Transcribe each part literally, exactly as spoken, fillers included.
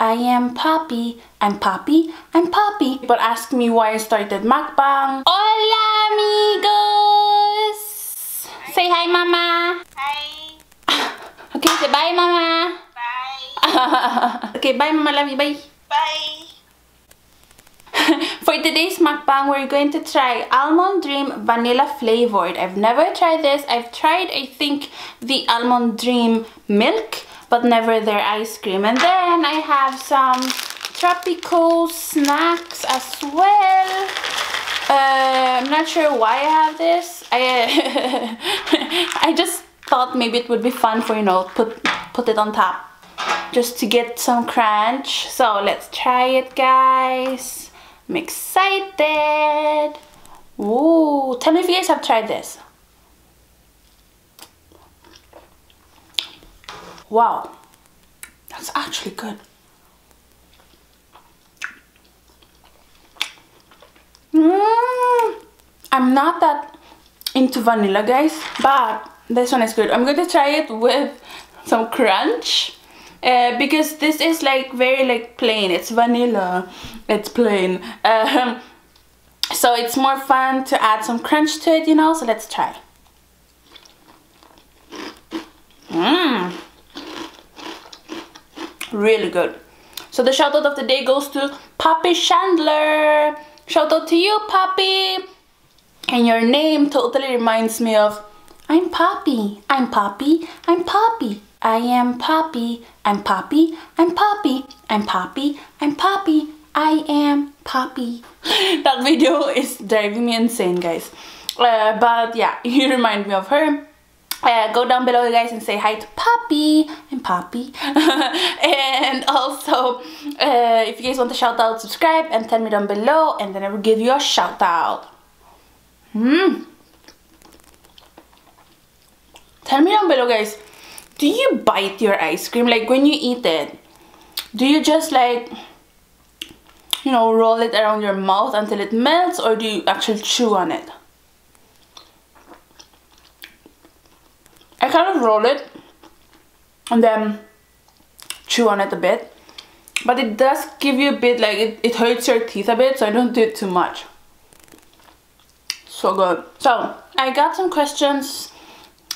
I am Poppy, I'm Poppy, I'm Poppy. People ask me why I started mukbang. Hola amigos! Hi. Say hi Mama! Hi! Okay, say bye Mama! Bye! Okay, bye Mama Lami, bye! Bye! For today's mukbang, we're going to try Almond Dream Vanilla Flavored. I've never tried this. I've tried, I think, the Almond Dream Milk, but never their ice cream. And then I have some tropical snacks as well. Uh, I'm not sure why I have this. I uh, I just thought maybe it would be fun for, you know, put put it on top just to get some crunch. So let's try it, guys. I'm excited. Ooh, tell me if you guys have tried this. Wow, that's actually good. Mm, I'm not that into vanilla, guys, but this one is good. I'm going to try it with some crunch uh, because this is like very like plain. It's vanilla, it's plain. Um, so it's more fun to add some crunch to it, you know, so let's try. Mmm. Really good. So the shout out of the day goes to Poppy Chandler. Shout out to you, Poppy. And your name totally reminds me of I'm Poppy, I'm Poppy, I'm Poppy. I am Poppy, I'm Poppy, I'm Poppy, I'm Poppy, I'm Poppy, I am Poppy. That video is driving me insane, guys. Uh, but yeah, you remind me of her. Uh, go down below, you guys, and say hi to Poppy and Poppy. And also, uh, if you guys want a shout out, subscribe and tell me down below, and then I will give you a shout out. Mm. Tell me down below, guys, do you bite your ice cream? Like when you eat it, do you just like, you know, roll it around your mouth until it melts, or do you actually chew on it? I kind of roll it and then chew on it a bit, but it does give you a bit, like it, it hurts your teeth a bit, so I don't do it too much. So good. So I got some questions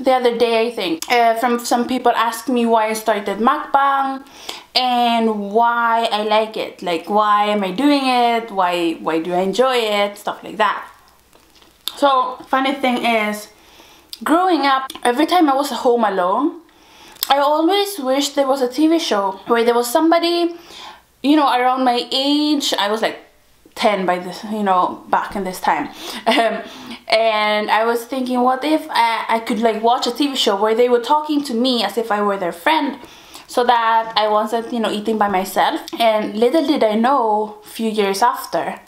the other day, I think, uh, from some people asking me why I started mukbang and why I like it, like why am I doing it, why why do I enjoy it, stuff like that. So funny thing is, growing up, every time I was home alone, I always wished there was a T V show where there was somebody, you know, around my age. I was like ten by this, you know, back in this time. Um, and I was thinking, what if I, I could like watch a T V show where they were talking to me as if I were their friend, so that I wasn't, you know, eating by myself. And little did I know, a few years after,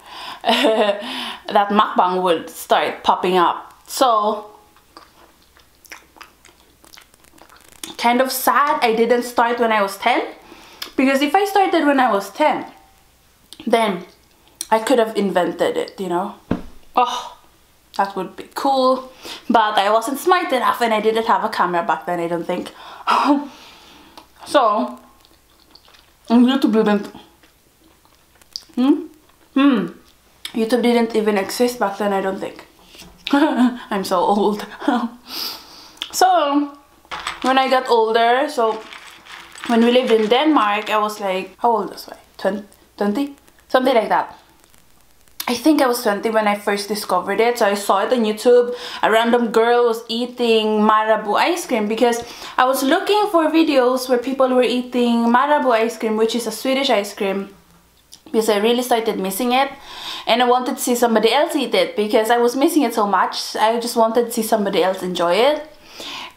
that mukbang would start popping up. So kind of sad I didn't start when I was ten, because if I started when I was ten, then I could have invented it, you know. Oh, that would be cool, but I wasn't smart enough and I didn't have a camera back then, I don't think. So YouTube didn't hmm? Hmm. YouTube didn't even exist back then, I don't think. I'm so old. So when I got older, so when we lived in Denmark, I was like, how old was I? twenty? Something like that. I think I was twenty when I first discovered it. So I saw it on YouTube. A random girl was eating marabou ice cream, because I was looking for videos where people were eating marabou ice cream, which is a Swedish ice cream, because I really started missing it. And I wanted to see somebody else eat it, because I was missing it so much. I just wanted to see somebody else enjoy it.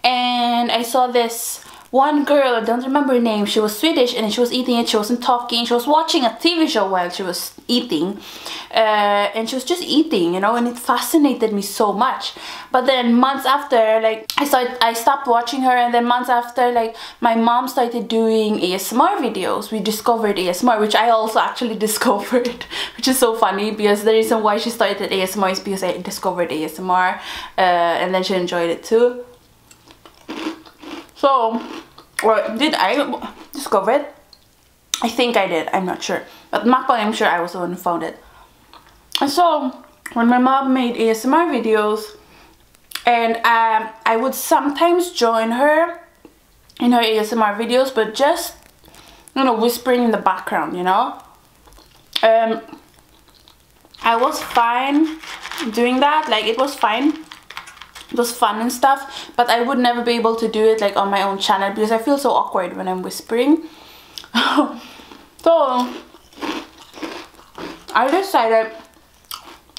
And I saw this one girl, I don't remember her name, she was Swedish and she was eating it, she wasn't talking, she was watching a T V show while she was eating, uh, and she was just eating, you know, and it fascinated me so much. But then months after, like, I started, I stopped watching her, and then months after, like, my mom started doing A S M R videos. We discovered A S M R, which I also actually discovered, which is so funny, because the reason why she started A S M R is because I discovered A S M R, uh, and then she enjoyed it too. So, or did I discover it? I think I did, I'm not sure. But mukbang, I'm sure I was the one who found it. And so, when my mom made A S M R videos, and um, I would sometimes join her in her A S M R videos, but just, you know, whispering in the background, you know? Um, I was fine doing that, like it was fine. It was fun and stuff, but I would never be able to do it like on my own channel because I feel so awkward when I'm whispering. So, I decided,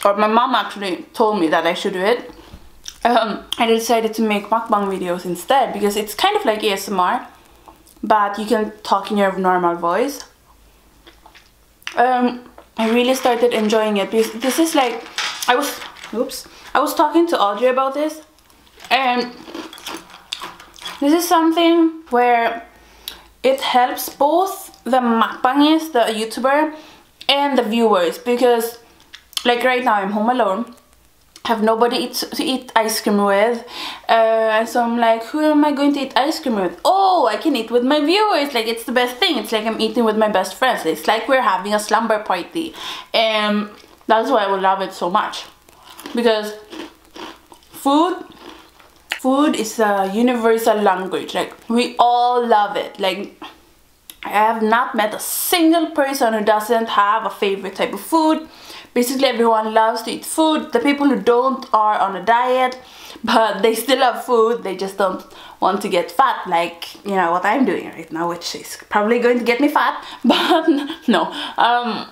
or my mom actually told me that I should do it. Um, I decided to make mukbang videos instead because it's kind of like A S M R, but you can talk in your normal voice. Um, I really started enjoying it because this is like, I was, oops, I was talking to Audrey about this, and this is something where it helps both the mukbangers, the YouTuber, and the viewers, because like right now I'm home alone, have nobody to eat ice cream with, uh, so I'm like, who am I going to eat ice cream with? Oh, I can eat with my viewers, like it's the best thing, it's like I'm eating with my best friends, it's like we're having a slumber party, and that's why I would love it so much. Because food, food is a universal language, like we all love it. Like I have not met a single person who doesn't have a favorite type of food. Basically everyone loves to eat food. The people who don't are on a diet, but they still love food, they just don't want to get fat, like you know what I'm doing right now, which is probably going to get me fat, but no. Um,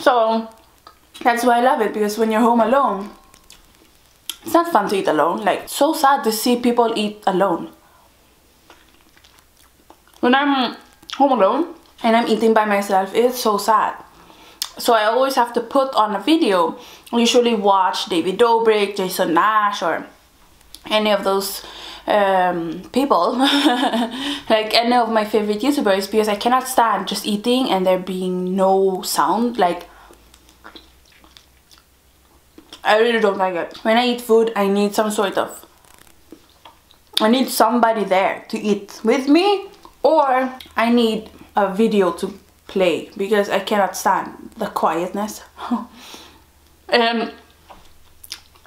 so that's why I love it, because when you're home alone, it's not fun to eat alone. Like, so sad to see people eat alone. When I'm home alone and I'm eating by myself, it's so sad. So I always have to put on a video. I usually watch David Dobrik, Jason Nash, or any of those um, people. Like any of my favorite YouTubers, because I cannot stand just eating and there being no sound. Like, I really don't like it. When I eat food, I need some sort of... I need somebody there to eat with me, or I need a video to play, because I cannot stand the quietness. um,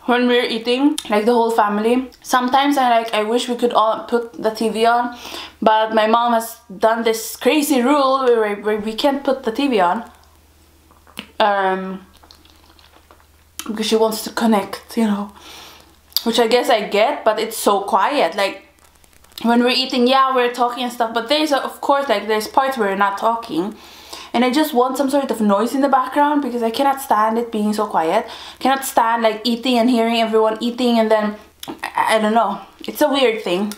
when we're eating, like the whole family, sometimes I like, I wish we could all put the T V on, but my mom has done this crazy rule where, where we can't put the T V on. Um... Because she wants to connect, you know, which I guess I get, but it's so quiet. Like when we're eating, yeah, we're talking and stuff, but there's of course like there's parts where we're not talking, and I just want some sort of noise in the background because I cannot stand it being so quiet. I cannot stand like eating and hearing everyone eating, and then I, I don't know, it's a weird thing.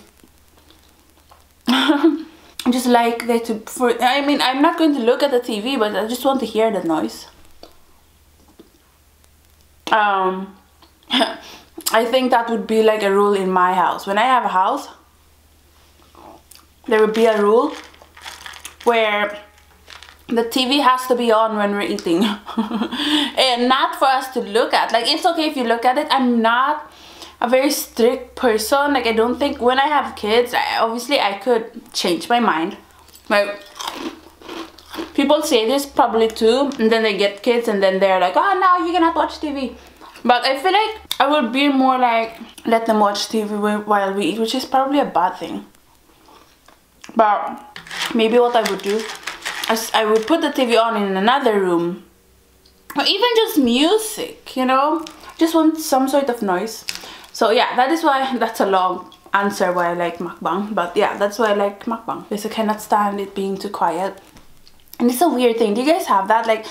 I just like that to. For, I mean, I'm not going to look at the T V, but I just want to hear the noise. Um, I think that would be like a rule in my house. When I have a house, there would be a rule where the T V has to be on when we're eating. And not for us to look at. Like, it's okay if you look at it. I'm not a very strict person. Like, I don't think when I have kids, I, obviously I could change my mind. Like, people say this probably too, and then they get kids and then they're like, oh no, you cannot watch T V. But I feel like I would be more like, let them watch T V while we eat, which is probably a bad thing. But maybe what I would do is I would put the T V on in another room. Or even just music, you know? Just want some sort of noise. So yeah, that is why, that's a long answer why I like mukbang. But yeah, that's why I like mukbang. Because I cannot stand it being too quiet. And it's a weird thing. Do you guys have that? Like,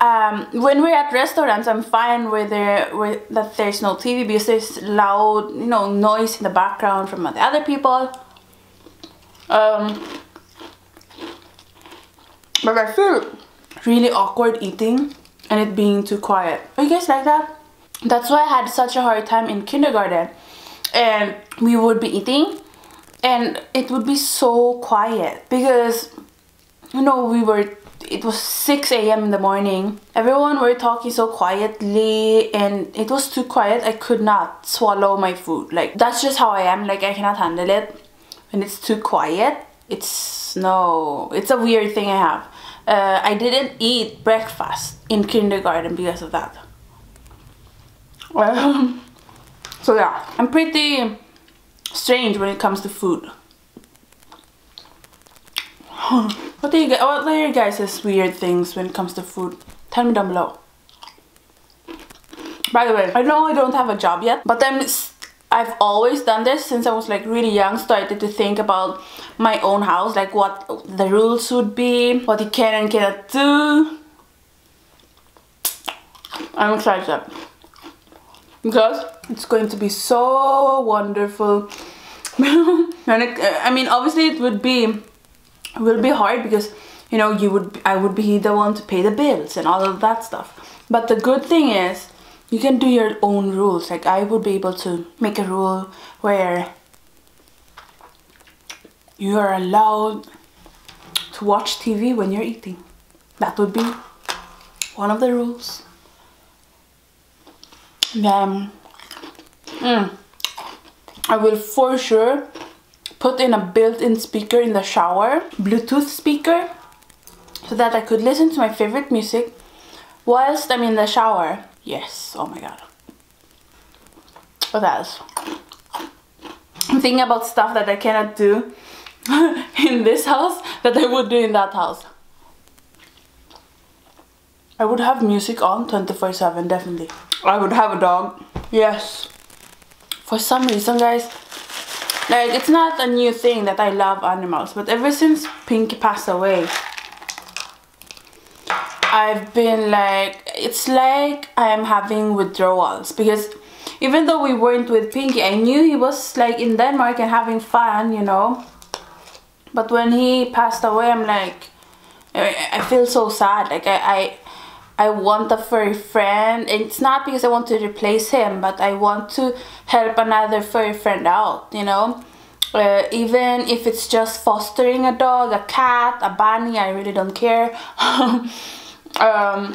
um, when we're at restaurants, I'm fine with there, with that there's no T V because there's loud, you know, noise in the background from the other people. Um, but I feel really awkward eating and it being too quiet. Are you guys like that? That's why I had such a hard time in kindergarten. And we would be eating, and it would be so quiet because, you know, we were, it was six A M in the morning. Everyone were talking so quietly and it was too quiet. I could not swallow my food. Like, that's just how I am. Like, I cannot handle it when it's too quiet. It's no, it's a weird thing I have. Uh, I didn't eat breakfast in kindergarten because of that. Um, so yeah, I'm pretty strange when it comes to food. What do you guys, what are you guys' weird things when it comes to food? Tell me down below. By the way, I know I don't have a job yet, but I'm, I've always done this since I was like really young. Started to think about my own house, like what the rules would be, what you can and cannot do. I'm excited because it's going to be so wonderful. And it, I mean, obviously it would be will be hard because, you know, you would I would be the one to pay the bills and all of that stuff. But the good thing is, you can do your own rules. Like, I would be able to make a rule where you are allowed to watch T V when you're eating. That would be one of the rules. Then, mm, I will for sure put in a built-in speaker in the shower, Bluetooth speaker, so that I could listen to my favorite music whilst I'm in the shower. Yes, oh my god. What else? I'm thinking about stuff that I cannot do in this house that I would do in that house. I would have music on twenty-four seven, definitely. I would have a dog, yes. For some reason, guys, like, it's not a new thing that I love animals, but ever since Pinky passed away, I've been like, it's like I'm having withdrawals, because even though we weren't with Pinky, I knew he was like in Denmark and having fun, you know. But when he passed away, I'm like, I feel so sad. Like I, I, I want a furry friend. And it's not because I want to replace him, but I want to help another furry friend out, you know. Uh, even if it's just fostering a dog, a cat, a bunny, I really don't care. Um,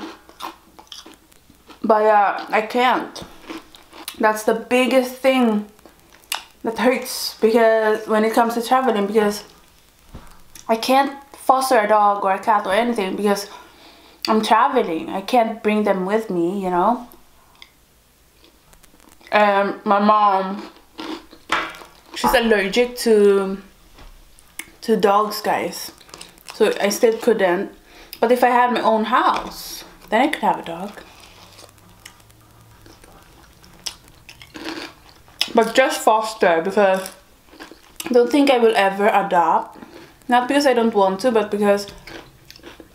but uh, I can't. That's the biggest thing that hurts, because when it comes to traveling, because I can't foster a dog or a cat or anything because I'm traveling. I can't bring them with me, you know. Um, my mom, she's allergic to to dogs, guys. So I still couldn't. But if I had my own house, then I could have a dog. But just foster, because I don't think I will ever adopt. Not because I don't want to, but because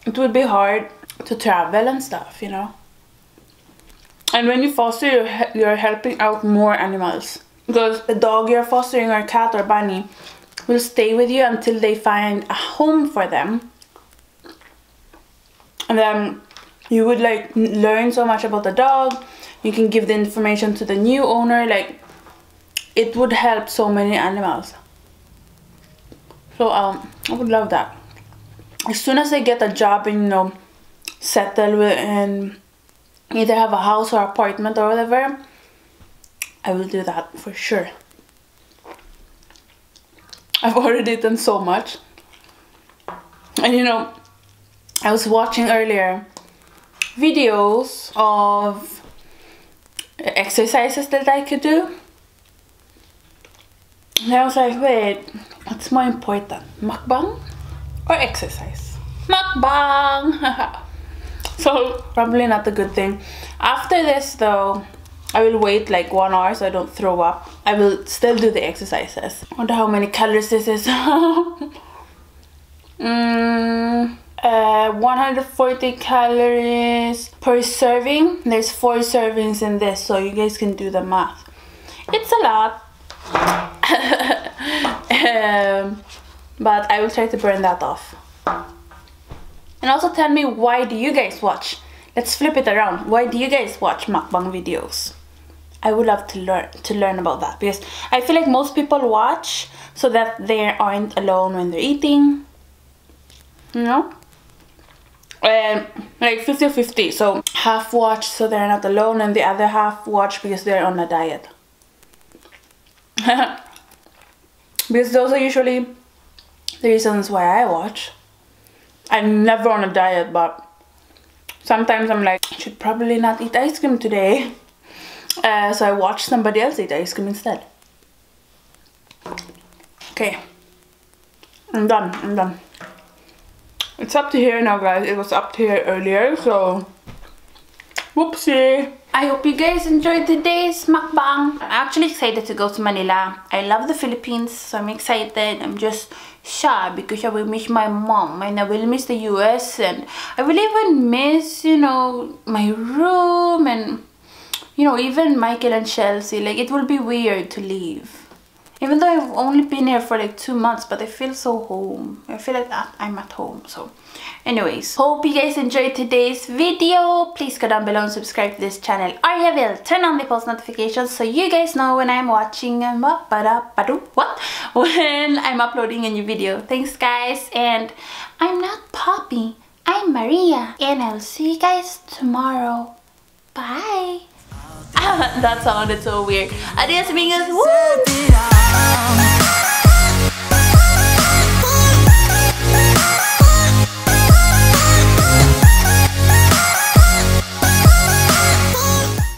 it would be hard to travel and stuff, you know. And when you foster, you're, you're helping out more animals. Because the dog you're fostering or cat or bunny will stay with you until they find a home for them. And then you would like learn so much about the dog. You can give the information to the new owner. Like, it would help so many animals. So um, I would love that. As soon as I get a job and, you know, settle and either have a house or apartment or whatever, I will do that for sure. I've already eaten so much. And you know, I was watching earlier videos of exercises that I could do, and I was like, wait, what's more important, mukbang or exercise? Mukbang! So probably not a good thing. After this though, I will wait like one hour so I don't throw up. I will still do the exercises. I wonder how many calories this is. mm. Uh, one hundred forty calories per serving. There's four servings in this, so you guys can do the math. It's a lot. um, but I will try to burn that off. And also tell me, why do you guys watch? Let's flip it around. Why do you guys watch mukbang videos? I would love to learn to learn about that, because I feel like most people watch so that they aren't alone when they're eating, you know. Um, like fifty fifty, so half watch so they're not alone and the other half watch because they're on a diet. Because those are usually the reasons why I watch. I'm never on a diet, but sometimes I'm like, I should probably not eat ice cream today. Uh, so I watch somebody else eat ice cream instead. Okay. I'm done. I'm done. It's up to here now, guys. It was up to here earlier, so... Whoopsie. I hope you guys enjoyed today's mukbang. I'm actually excited to go to Manila. I love the Philippines, so I'm excited. I'm just shy because I will miss my mom and I will miss the U S, and I will even miss, you know, my room and, you know, even Michael and Chelsea. Like, it will be weird to leave. Even though I've only been here for like two months, but I feel so home. I feel like I'm at home. So anyways, hope you guys enjoyed today's video. Please go down below and subscribe to this channel. Or you will turn on the post notifications so you guys know when I'm watching and what? When I'm uploading a new video. Thanks guys, and I'm not Poppy, I'm Maria. And I'll see you guys tomorrow. Bye. That sounded so weird. Adios amigos. Woo!